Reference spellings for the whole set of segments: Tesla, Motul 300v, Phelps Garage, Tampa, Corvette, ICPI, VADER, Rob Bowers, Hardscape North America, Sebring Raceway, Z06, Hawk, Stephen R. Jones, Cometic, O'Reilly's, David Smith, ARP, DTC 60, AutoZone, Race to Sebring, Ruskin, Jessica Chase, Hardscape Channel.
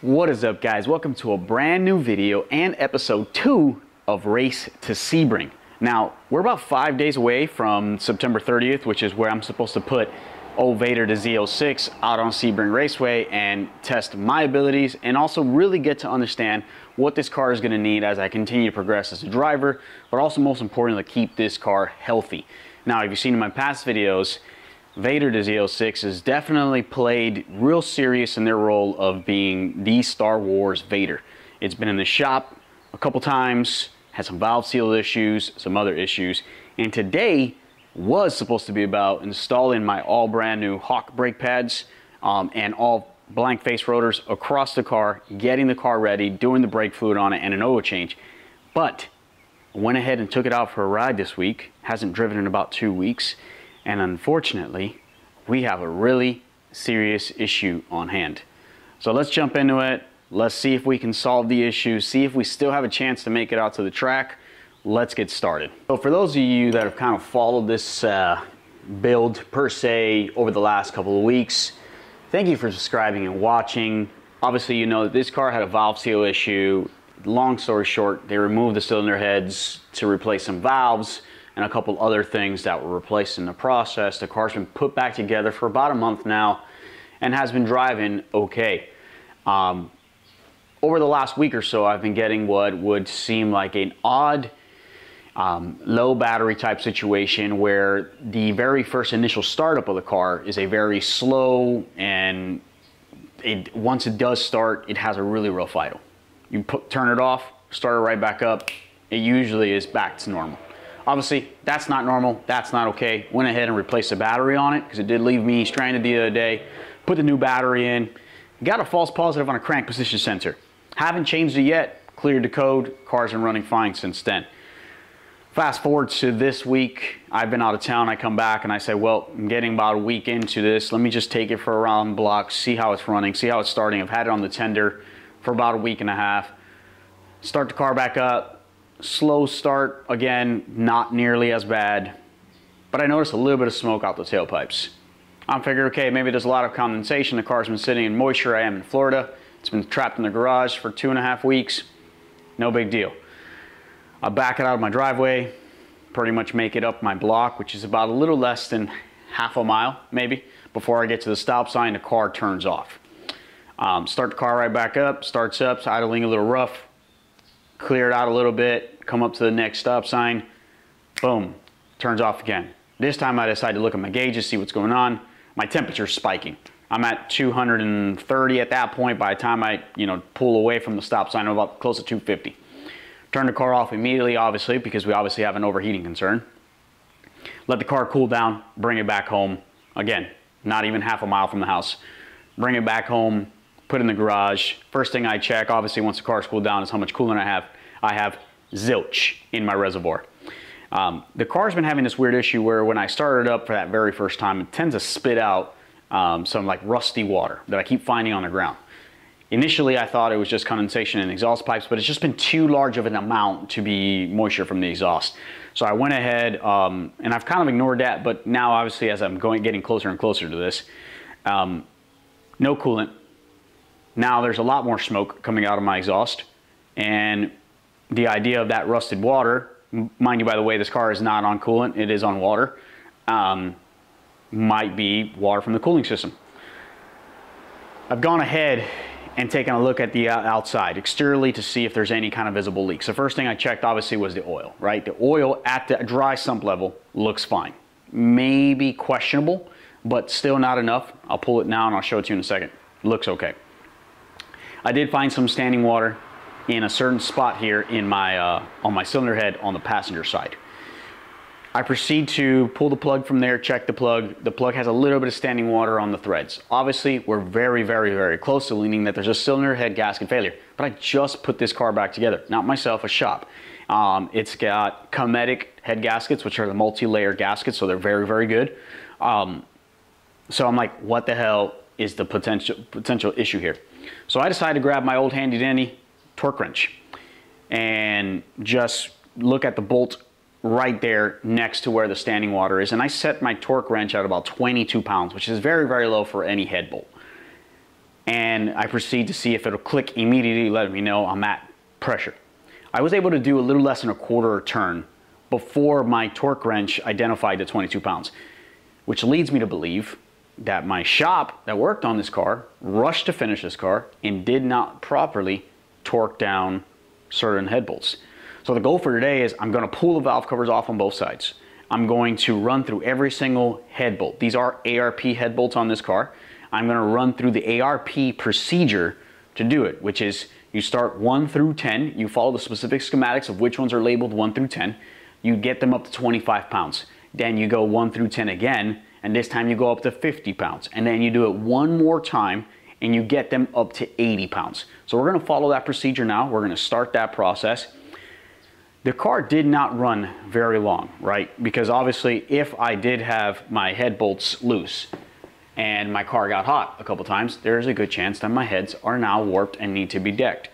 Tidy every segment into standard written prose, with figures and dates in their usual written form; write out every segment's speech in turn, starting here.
What is up, guys? Welcome to a brand new video and episode 2 of Race to Sebring. Now, we're about 5 days away from September 30th, which is where I'm supposed to put old VADER to Z06 out on Sebring Raceway and test my abilities and also really get to understand what this car is going to need as I continue to progress as a driver, but also most importantly, keep this car healthy. Now, if you've seen in my past videos, VADER to Z06 has definitely played real serious in their role of being the Star Wars VADER. It's been in the shop a couple times, had some valve seal issues, some other issues, and today was supposed to be about installing my all brand new Hawk brake pads and all blank face rotors across the car, getting the car ready, doing the brake fluid on it and an oil change. But I went ahead and took it out for a ride this week, hasn't driven in about 2 weeks, and unfortunately we have a really serious issue on hand. So let's jump into it, let's see if we can solve the issue, see if we still have a chance to make it out to the track. Let's get started. So for those of you that have kind of followed this build per se over the last couple of weeks, thank you for subscribing and watching. Obviously, you know that this car had a valve seal issue. Long story short, they removed the cylinder heads to replace some valves and a couple other things that were replaced in the process. The car's been put back together for about a month now and has been driving okay. Over the last week or so, I've been getting what would seem like an odd low battery type situation where the very first initial startup of the car is a very slow, and once it does start, it has a really rough idle. You turn it off, start it right back up, it usually is back to normal. Obviously, that's not normal, that's not okay. Went ahead and replaced the battery on it because it did leave me stranded the other day. Put the new battery in, got a false positive on a crank position sensor. Haven't changed it yet, cleared the code, car's been running fine since then. Fast forward to this week, I've been out of town, I come back and I say, well, I'm getting about a week into this, let me just take it for a round block, see how it's running, see how it's starting. I've had it on the tender for about a week and a half. Start the car back up, slow start again, not nearly as bad, but I noticed a little bit of smoke out the tailpipes. I'm figuring, okay, maybe there's a lot of condensation, the car's been sitting in moisture, I am in Florida, it's been trapped in the garage for 2.5 weeks, no big deal. I back it out of my driveway, pretty much make it up my block, which is about a little less than half a mile, maybe. Before I get to the stop sign, the car turns off. Start the car right back up, starts up, it's idling a little rough, clear it out a little bit, come up to the next stop sign, boom, turns off again. This time I decide to look at my gauges, see what's going on. My temperature's spiking. I'm at 230 at that point. By the time I, pull away from the stop sign, I'm about close to 250. Turn the car off immediately, obviously, because we obviously have an overheating concern. Let the car cool down, bring it back home. Again, not even half a mile from the house. Bring it back home, put it in the garage. First thing I check, obviously, once the car's cooled down, is how much coolant I have. I have zilch in my reservoir. The car's been having this weird issue where when I started up for that very first time, it tends to spit out some like rusty water that I keep finding on the ground. Initially, I thought it was just condensation in exhaust pipes, but it's just been too large of an amount to be moisture from the exhaust. So I went ahead and I've kind of ignored that, but now obviously as I'm getting closer and closer to this, no coolant. Now there's a lot more smoke coming out of my exhaust, and the idea of that rusted water, mind you, by the way, this car is not on coolant, it is on water, might be water from the cooling system. I've gone ahead and taking a look at the outside exteriorly to see if there's any kind of visible leaks. The first thing I checked obviously was the oil, right? The oil at the dry sump level looks fine. Maybe questionable, but still not enough. I'll pull it now and I'll show it to you in a second. Looks okay. I did find some standing water in a certain spot here in my, on my cylinder head on the passenger side. I proceed to pull the plug from there, check the plug. The plug has a little bit of standing water on the threads. Obviously, we're very, very, very close to leaning that there's a cylinder head gasket failure, but I just put this car back together. Not myself, a shop. It's got Cometic head gaskets, which are the multi-layer gaskets, so they're very, very good. So I'm like, what the hell is the potential issue here? So I decided to grab my old handy dandy torque wrench and just look at the bolt right there next to where the standing water is, and I set my torque wrench at about 22 pounds, which is very, very low for any head bolt. and I proceed to see if it'll click immediately, letting me know I'm at pressure. I was able to do a little less than a quarter turn before my torque wrench identified the 22 pounds, which leads me to believe that my shop that worked on this car rushed to finish this car and did not properly torque down certain head bolts. So the goal for today is I'm going to pull the valve covers off on both sides. I'm going to run through every single head bolt. These are ARP head bolts on this car. I'm going to run through the ARP procedure to do it, which is you start 1 through 10. You follow the specific schematics of which ones are labeled 1 through 10. You get them up to 25 pounds. Then you go 1 through 10 again, and this time you go up to 50 pounds. And then you do it one more time, and you get them up to 80 pounds. So we're going to follow that procedure now. We're going to start that process. The car did not run very long, right? Because obviously if I did have my head bolts loose and my car got hot a couple times, there's a good chance that my heads are now warped and need to be decked.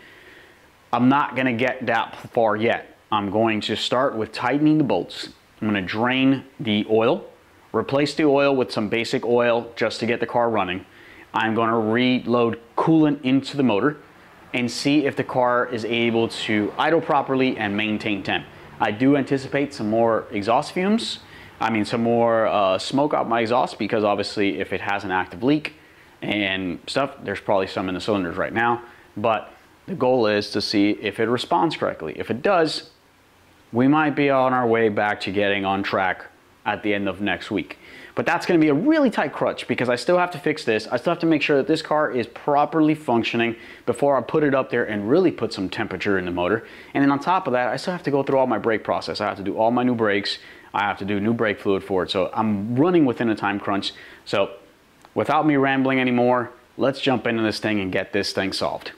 I'm not going to get that far yet. I'm going to start with tightening the bolts. I'm going to drain the oil, replace the oil with some basic oil just to get the car running. I'm going to reload coolant into the motor and see if the car is able to idle properly and maintain temp. I do anticipate some more exhaust fumes. I mean, some more smoke out my exhaust, because obviously if it has an active leak and stuff, there's probably some in the cylinders right now. But the goal is to see if it responds correctly. If it does, we might be on our way back to getting on track at the end of next week. But that's going to be a really tight crutch, because I still have to fix this. I still have to make sure that this car is properly functioning before I put it up there and really put some temperature in the motor. And then on top of that, I still have to go through all my brake process. I have to do all my new brakes. I have to do new brake fluid for it. So I'm running within a time crunch. So without me rambling anymore, let's jump into this thing and get this thing solved.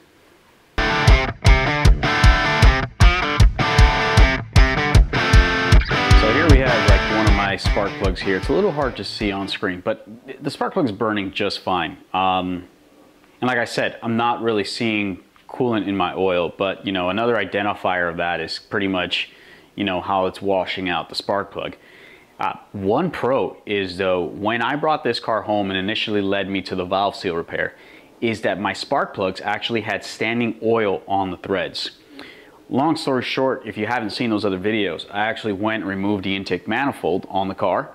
Spark plugs here. It's a little hard to see on screen, but the spark plug's burning just fine. And like I said, I'm not really seeing coolant in my oil, but you know, another identifier of that is pretty much, you know, how it's washing out the spark plug. One pro is though, when I brought this car home and initially led me to the valve seal repair, is that my spark plugs actually had standing oil on the threads. Long story short, if you haven't seen those other videos, I actually went and removed the intake manifold on the car,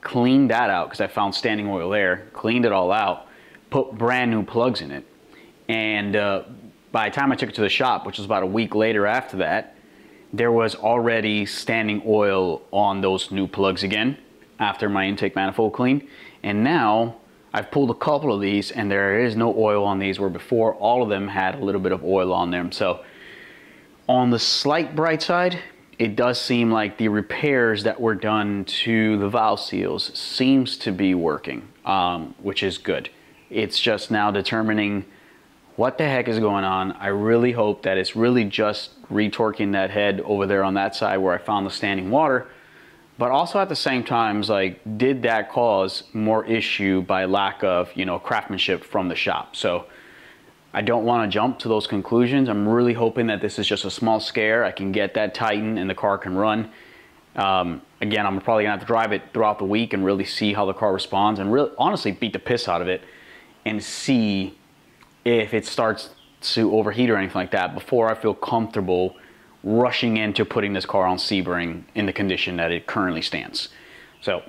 cleaned that out because I found standing oil there, cleaned it all out, put brand new plugs in it. And by the time I took it to the shop, which was about a week later after that, there was already standing oil on those new plugs again after my intake manifold clean. And now I've pulled a couple of these and there is no oil on these, where before all of them had a little bit of oil on them. So on the slight bright side, it does seem like the repairs that were done to the valve seals seems to be working, which is good. It's just now determining what the heck is going on. I really hope that it's really just retorquing that head over there on that side where I found the standing water, but also at the same time, like, did that cause more issue by lack of, you know, craftsmanship from the shop? So I don't want to jump to those conclusions. I'm really hoping that this is just a small scare. I can get that tightened and the car can run. Again, I'm probably gonna have to drive it throughout the week and really see how the car responds, and really honestly beat the piss out of it and see if it starts to overheat or anything like that before I feel comfortable rushing into putting this car on Sebring in the condition that it currently stands. So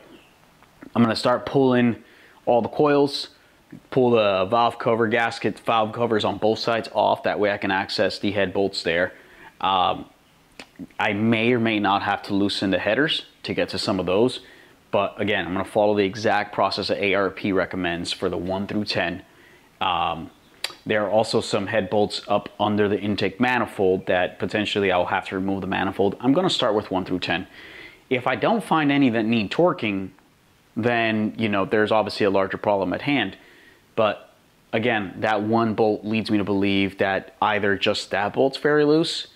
I'm gonna start pulling all the coils, pull the valve cover gasket, valve covers on both sides off. That way I can access the head bolts there. I may or may not have to loosen the headers to get to some of those. But again, I'm going to follow the exact process that ARP recommends for the 1 through 10. There are also some head bolts up under the intake manifold that potentially I'll have to remove the manifold. I'm going to start with 1 through 10. If I don't find any that need torquing, then, you know, there's obviously a larger problem at hand. But again, that one bolt leads me to believe that either just that bolt's very loose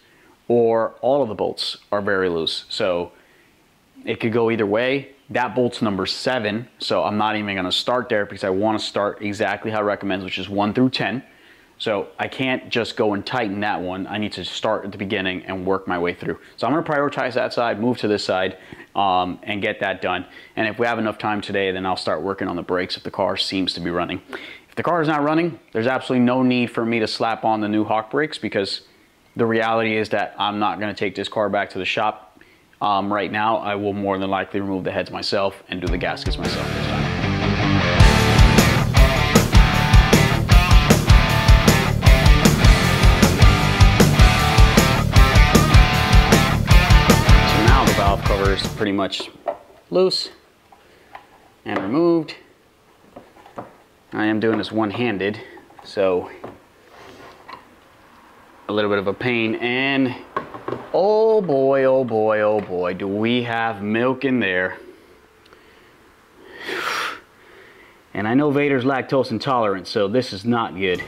or all of the bolts are very loose. So it could go either way. That bolt's number 7. So I'm not even going to start there because I want to start exactly how it recommends, which is 1 through 10. So I can't just go and tighten that one. I need to start at the beginning and work my way through. So I'm going to prioritize that side, move to this side, and get that done. And if we have enough time today, then I'll start working on the brakes if the car seems to be running. If the car is not running, there's absolutely no need for me to slap on the new Hawk brakes, because the reality is that I'm not going to take this car back to the shop right now. I will more than likely remove the heads myself and do the gaskets myself this time. So now the valve cover is pretty much loose and removed. I am doing this one-handed, so a little bit of a pain. And oh boy, oh boy, oh boy, do we have milk in there. And I know Vader's lactose intolerant, so this is not good.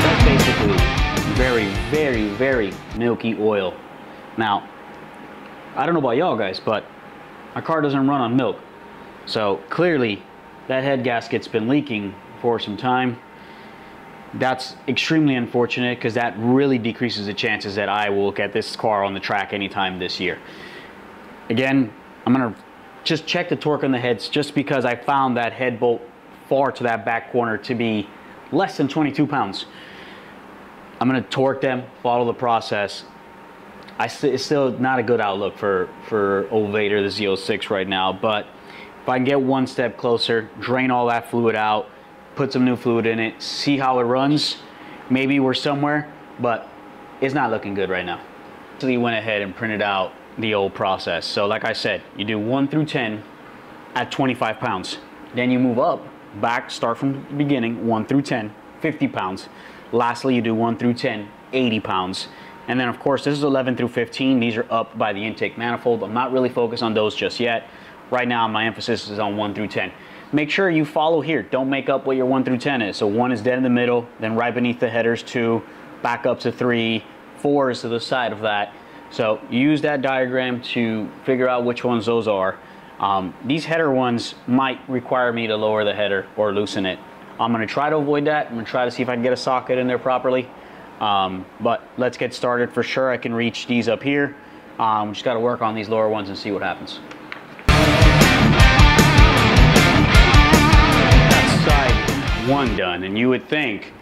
That's basically very, very, very milky oil. Now, I don't know about y'all guys, but my car doesn't run on milk. So clearly that head gasket's been leaking for some time. That's extremely unfortunate, because that really decreases the chances that I will get this car on the track anytime this year. Again, I'm gonna just check the torque on the heads, just because I found that head bolt far to that back corner to be less than 22 pounds. I'm gonna torque them, follow the process. It's still not a good outlook for old Vader, the Z06 right now, but if I can get one step closer, drain all that fluid out, put some new fluid in it, see how it runs, maybe we're somewhere, but it's not looking good right now. So you went ahead and printed out the old process. So like I said, you do 1 through 10 at 25 pounds. Then you move up, back, start from the beginning, 1 through 10, 50 pounds. Lastly, you do 1 through 10, 80 pounds. And then of course, this is 11 through 15. These are up by the intake manifold. I'm not really focused on those just yet. Right now, my emphasis is on 1 through 10. Make sure you follow here. Don't make up what your 1 through 10 is. So 1 is dead in the middle, then right beneath the headers 2, back up to 3, 4 is to the side of that. So use that diagram to figure out which ones those are. These header ones might require me to lower the header or loosen it. I'm gonna try to avoid that. I'm gonna try to see if I can get a socket in there properly. But let's get started. For sure I can reach these up here. Just got to work on these lower ones and see what happens. That's side one done, and you would think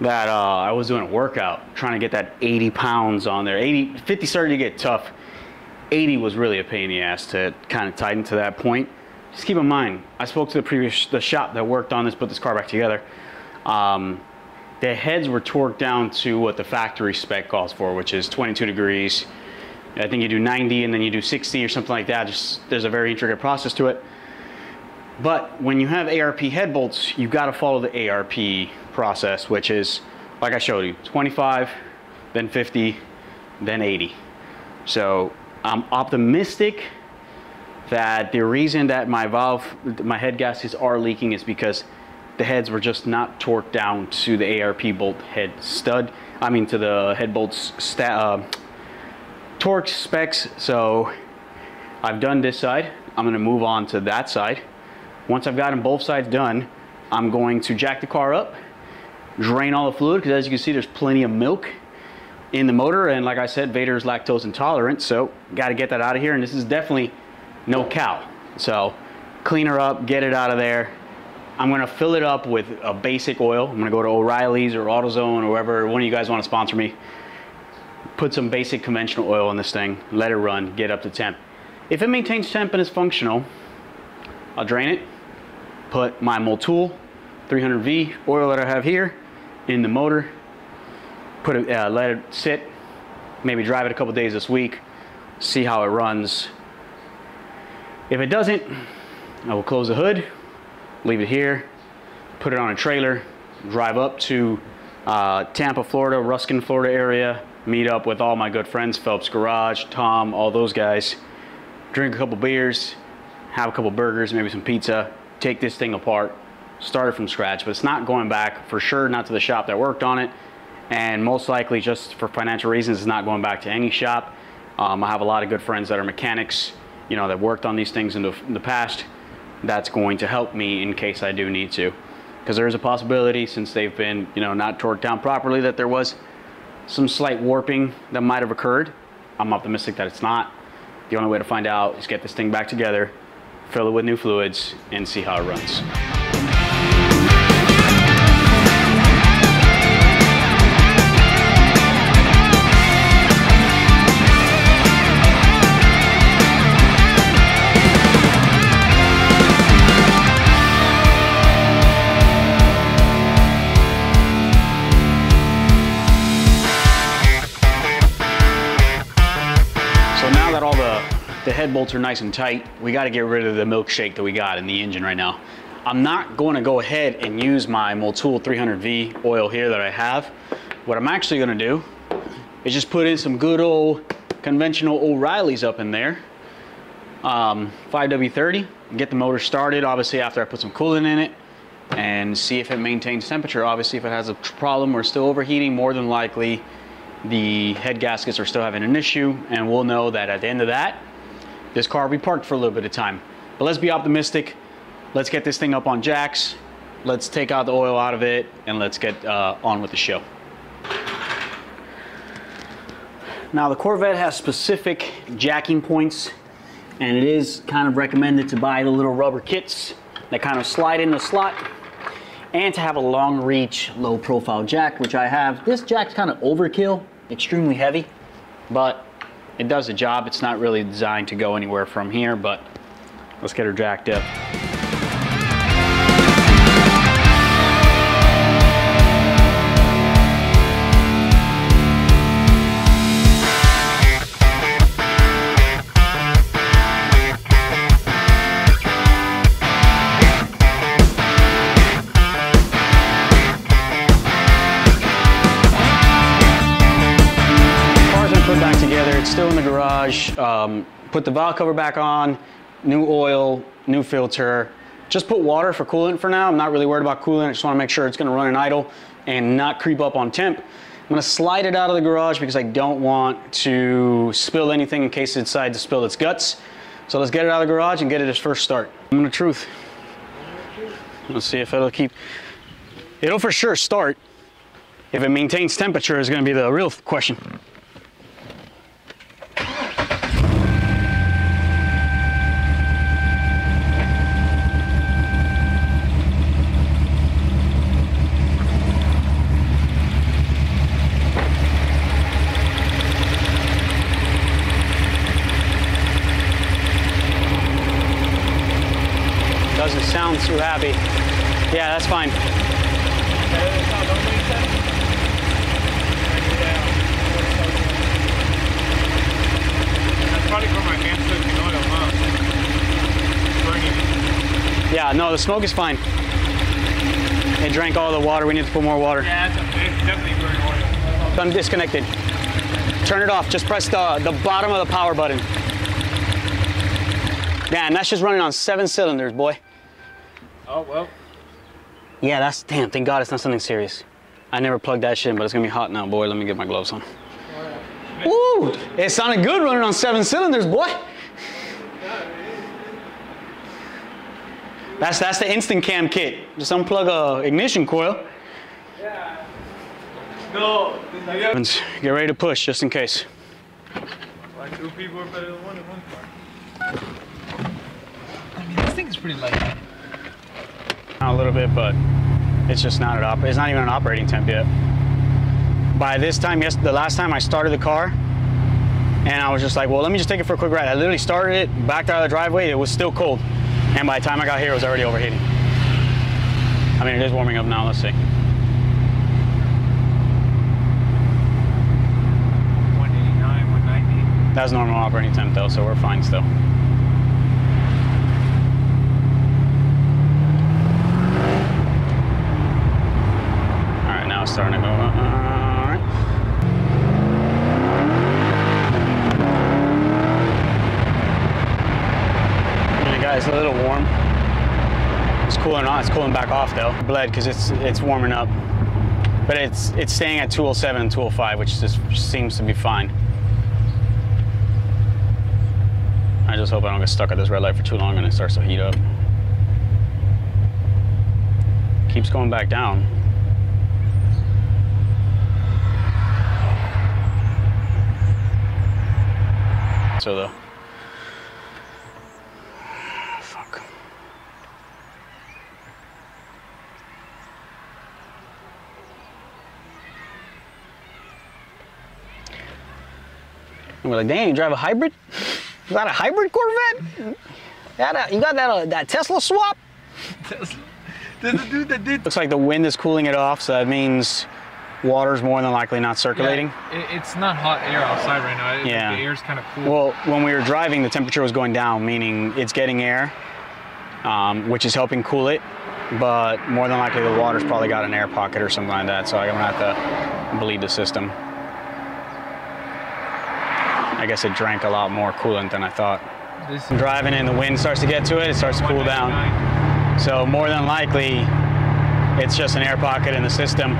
that I was doing a workout trying to get that 80 pounds on there. 50 started to get tough. 80 was really a pain in the ass to kind of tighten to that point. Just keep in mind, I spoke to the shop that worked on this, put this car back together. The heads were torqued down to what the factory spec calls for, which is 22 degrees. I think you do 90 and then you do 60 or something like that. Just, there's a very intricate process to it. But when you have ARP head bolts, you've got to follow the ARP process, which is, like I showed you, 25, then 50, then 80. So I'm optimistic that the reason that my head gaskets are leaking is because the heads were just not torqued down to the ARP bolt head stud. I mean, to the head bolts torque specs. So I've done this side. I'm going to move on to that side. Once I've gotten both sides done, I'm going to jack the car up, drain all the fluid, because as you can see, there's plenty of milk in the motor. And like I said, Vader is lactose intolerant, so got to get that out of here. And this is definitely no cow. So clean her up, get it out of there. I'm going to fill it up with a basic oil. I'm going to go to O'Reilly's or AutoZone or wherever, one of you guys want to sponsor me. Put some basic conventional oil in this thing, let it run, get up to temp. If it maintains temp and is functional, I'll drain it, put my Motul 300v oil that I have here in the motor, let it sit, maybe drive it a couple days this week, see how it runs. If it doesn't, I will close the hood, leave it here, put it on a trailer, drive up to Tampa, Florida, Ruskin, Florida area, meet up with all my good friends, Phelps Garage, Tom, all those guys, drink a couple beers, have a couple burgers, maybe some pizza, take this thing apart, start it from scratch. But it's not going back, for sure, not to the shop that worked on it, and most likely, just for financial reasons, it's not going back to any shop. I have a lot of good friends that are mechanics, you know, that worked on these things in the past. That's going to help me in case I do need to, because there is a possibility, since they've been, you know, not torqued down properly, that there was some slight warping that might have occurred. I'm optimistic that it's not. The only way to find out is get this thing back together, fill it with new fluids, and see how it runs. The head bolts are nice and tight. We got to get rid of the milkshake that we got in the engine right now. I'm not going to go ahead and use my Motul 300v oil here that I have. What I'm actually going to do is just put in some good old conventional O'Reilly's up in there, 5W30, and get the motor started, obviously, after I put some coolant in it, and see if it maintains temperature. Obviously, if it has a problem or still overheating, more than likely the head gaskets are still having an issue, and we'll know that at the end of that, this car will be parked for a little bit of time. But let's be optimistic. Let's get this thing up on jacks. Let's take out the oil out of it, and let's get on with the show. Now, the Corvette has specific jacking points, and it is kind of recommended to buy the little rubber kits that kind of slide in the slot, and to have a long reach, low profile jack, which I have. This jack's kind of overkill, extremely heavy, but it does the job. It's not really designed to go anywhere from here, but let's get her jacked up. Still in the garage. Put the valve cover back on, new oil, new filter. Just put water for coolant for now. I'm not really worried about coolant. I just want to make sure it's going to run in idle and not creep up on temp. I'm going to slide it out of the garage because I don't want to spill anything in case it decides to spill its guts. So let's get it out of the garage and get it its first start. I'm the truth. Let's see if it'll keep. It'll for sure start. If it maintains temperature is going to be the real question. Doesn't sound too happy. Yeah, that's fine. Yeah, no, the smoke is fine. It drank all the water. We need to put more water. Yeah, it's definitely burning water. I'm disconnected. Turn it off. Just press the bottom of the power button. Damn, that's just running on 7 cylinders, boy. Oh, well. Yeah, that's, damn, thank God it's not something serious. I never plugged that shit in, but it's gonna be hot now, boy. Let me get my gloves on. All right. Ooh, it sounded good running on 7 cylinders, boy. That's the instant cam kit. Just unplug a ignition coil. Yeah. No. Get ready to push, just in case. Like 2 people are better than 1 in one car. I mean, this thing is pretty light. A little bit, but it's just not it's not even an operating temp yet. By this time, yes, the last time I started the car, and I was just like, well, let me just take it for a quick ride. I literally started it, backed out of the driveway, it was still cold. And by the time I got here, it was already overheating. I mean, it is warming up now, let's see. That's normal operating temp though, so we're fine still. Starting to go, all right. There you guys, a little warm. It's cooling on, it's cooling back off though. Bled because it's warming up. But it's staying at 207 and 205, which just seems to be fine. I just hope I don't get stuck at this red light for too long and it starts to heat up. Keeps going back down. So the And we're like, damn, you drive a hybrid? Is that a hybrid Corvette? You got that Tesla swap? Tesla. There's a dude that did. Looks like the wind is cooling it off, so that means water's more than likely not circulating. Yeah, it's not hot air outside right now. Like the air's kind of cool. Well, when we were driving, the temperature was going down, meaning it's getting air, which is helping cool it. But more than likely, the water's probably got an air pocket or something like that, so I'm going to have to bleed the system. I guess it drank a lot more coolant than I thought. I'm driving and the wind starts to get to it, it starts to cool down. So more than likely, it's just an air pocket in the system.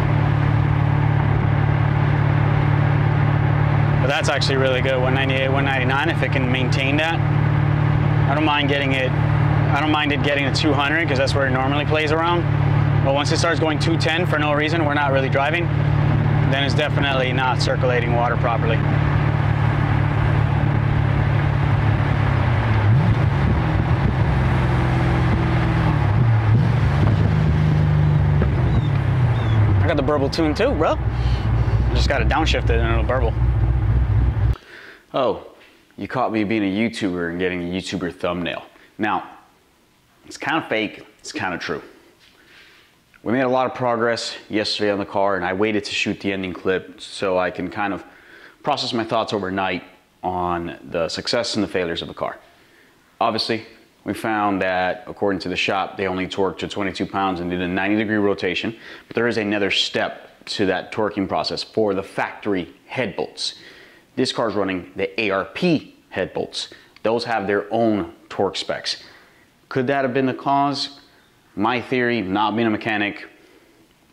But that's actually really good, 198, 199, if it can maintain that. I don't mind it getting to 200 because that's where it normally plays around. But once it starts going 210 for no reason, we're not really driving, then it's definitely not circulating water properly. I got the burble tuned too, bro. I just got to downshift it and it'll burble. Oh, you caught me being a YouTuber and getting a YouTuber thumbnail. Now, it's kind of fake, it's kind of true. We made a lot of progress yesterday on the car and I waited to shoot the ending clip so I can kind of process my thoughts overnight on the success and the failures of the car. Obviously, we found that according to the shop, they only torqued to 22 pounds and did a 90-degree rotation, but there is another step to that torquing process for the factory head bolts. This car's running the ARP head bolts. Those have their own torque specs. Could that have been the cause? My theory, not being a mechanic,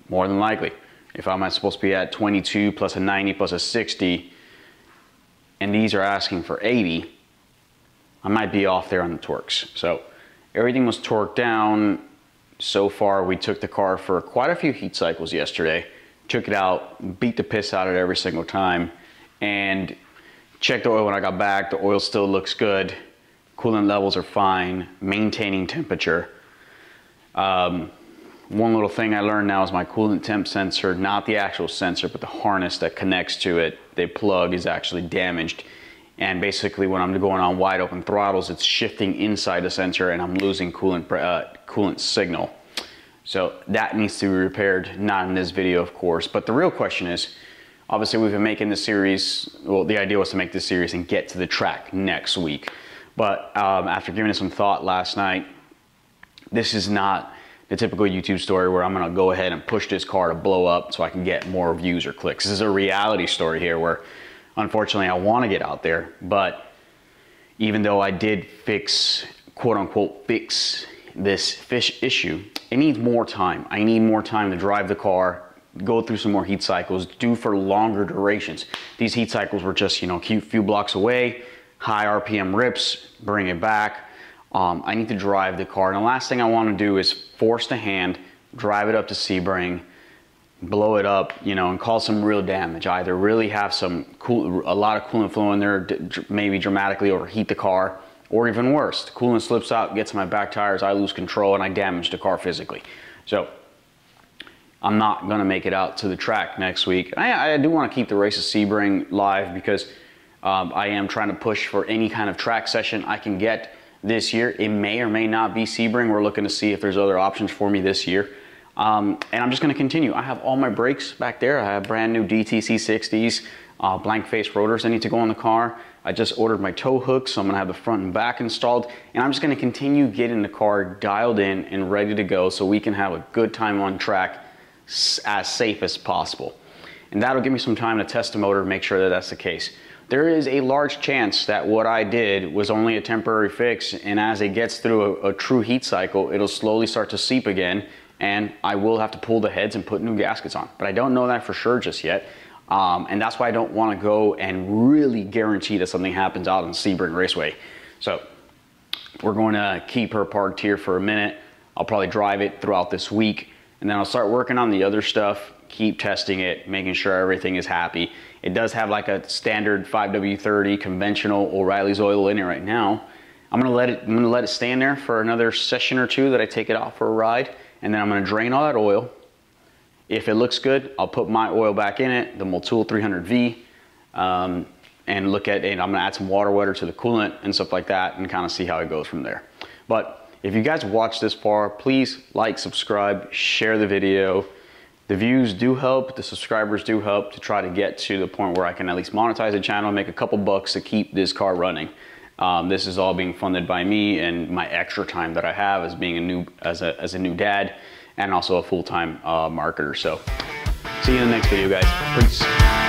more than likely. If I'm supposed to be at 22 plus a 90 plus a 60, and these are asking for 80, I might be off there on the torques. So everything was torqued down. So far, we took the car for quite a few heat cycles yesterday, took it out, beat the piss out of it every single time, and checked the oil when I got back. The oil still looks good. Coolant levels are fine, maintaining temperature. One little thing I learned now is my coolant temp sensor, not the actual sensor, but the harness that connects to it, the plug is actually damaged. And basically when I'm going on wide open throttles, it's shifting inside the sensor and I'm losing coolant signal. So that needs to be repaired, not in this video, of course. But the real question is, obviously we've been making this series, well, the idea was to make this series and get to the track next week. But after giving it some thought last night, this is not the typical YouTube story where I'm gonna go ahead and push this car to blow up so I can get more views or clicks. This is a reality story here where unfortunately I wanna get out there, but even though I did fix, quote unquote, fix this fish issue, it needs more time. I need more time to drive the car, go through some more heat cycles, do for longer durations. These heat cycles were just, you know, a few blocks away, high RPM rips, bring it back. I need to drive the car. And the last thing I want to do is force the hand, drive it up to Sebring, blow it up, you know, and cause some real damage. Either really have some a lot of coolant flow in there, maybe dramatically overheat the car, or even worse, the coolant slips out, gets my back tires, I lose control, and I damage the car physically. So I'm not gonna make it out to the track next week. I do wanna keep the race of Sebring live because I am trying to push for any kind of track session I can get this year. It may or may not be Sebring. We're looking to see if there's other options for me this year. And I'm just gonna continue. I have all my brakes back there. I have brand new DTC 60s, blank face rotors I need to go on the car. I just ordered my tow hooks, so I'm gonna have the front and back installed. And I'm just gonna continue getting the car dialed in and ready to go so we can have a good time on track, as safe as possible. And that'll give me some time to test the motor and make sure that that's the case. There is a large chance that what I did was only a temporary fix, and as it gets through a true heat cycle, it'll slowly start to seep again, and I will have to pull the heads and put new gaskets on. But I don't know that for sure just yet, and that's why I don't wanna go and really guarantee that something happens out on Sebring Raceway. So we're gonna keep her parked here for a minute. I'll probably drive it throughout this week, and then I'll start working on the other stuff, keep testing it, making sure everything is happy. It does have like a standard 5W30 conventional O'Reilly's oil in it right now. I'm gonna let it stand there for another session or two that I take it out for a ride, and then I'm gonna drain all that oil. If it looks good, I'll put my oil back in it, the Motul 300v, and look at, and I'm gonna add some water wetter to the coolant and stuff like that and kind of see how it goes from there. But if you guys watch this far, please like, subscribe, share the video. The views do help, the subscribers do help to try to get to the point where I can at least monetize the channel, make a couple bucks to keep this car running. This is all being funded by me and my extra time that I have as being a new dad and also a full-time marketer. So see you in the next video, guys. Peace.